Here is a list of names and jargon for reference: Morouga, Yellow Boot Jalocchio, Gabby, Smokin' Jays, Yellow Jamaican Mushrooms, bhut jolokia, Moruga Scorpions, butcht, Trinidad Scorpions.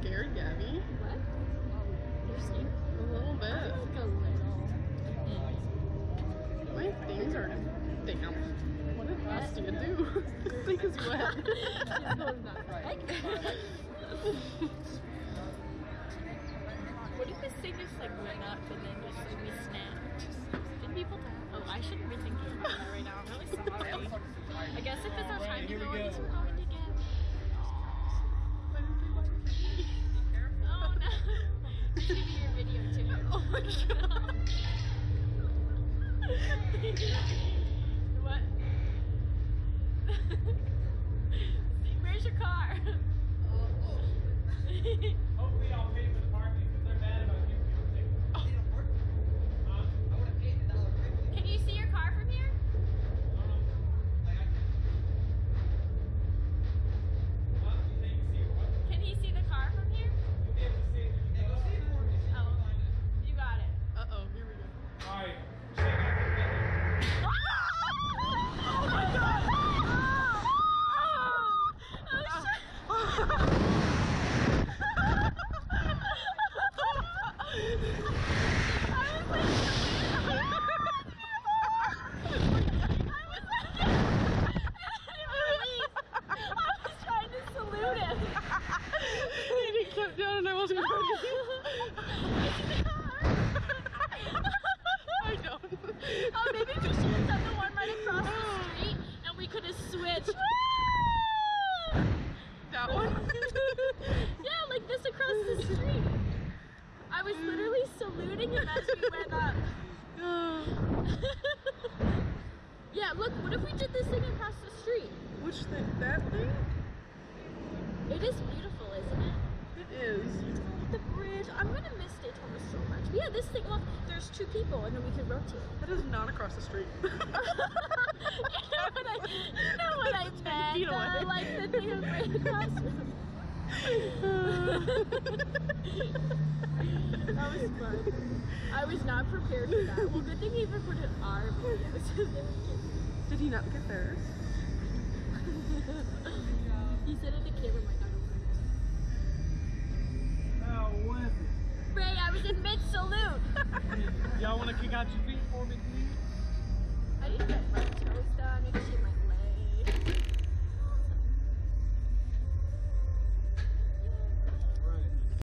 scared, Gabby? What? You're scared? A little bit. Like a little. My things are damp. What did Bastia do? I think it's wet. That's not right. What if this thing just like went up and then just like we snapped? Did people die? Oh, I shouldn't be thinking about that right now. I'm really sorry. I guess if it's our time to go, I guess we're going to get. Oh no! This should be your video too. Oh my god! What? Where's your car? Hopefully I'll pay for the parking because they're mad about you. I would have paid $1. Can you see your car from here? That was fun. I was not prepared for that. Well, good thing he even put an R video. Did he not get theirs? He said it the camera might not open. How was it? Ray, I was in mid-salute. Y'all want to kick out your feet for me, please? I didn't get it.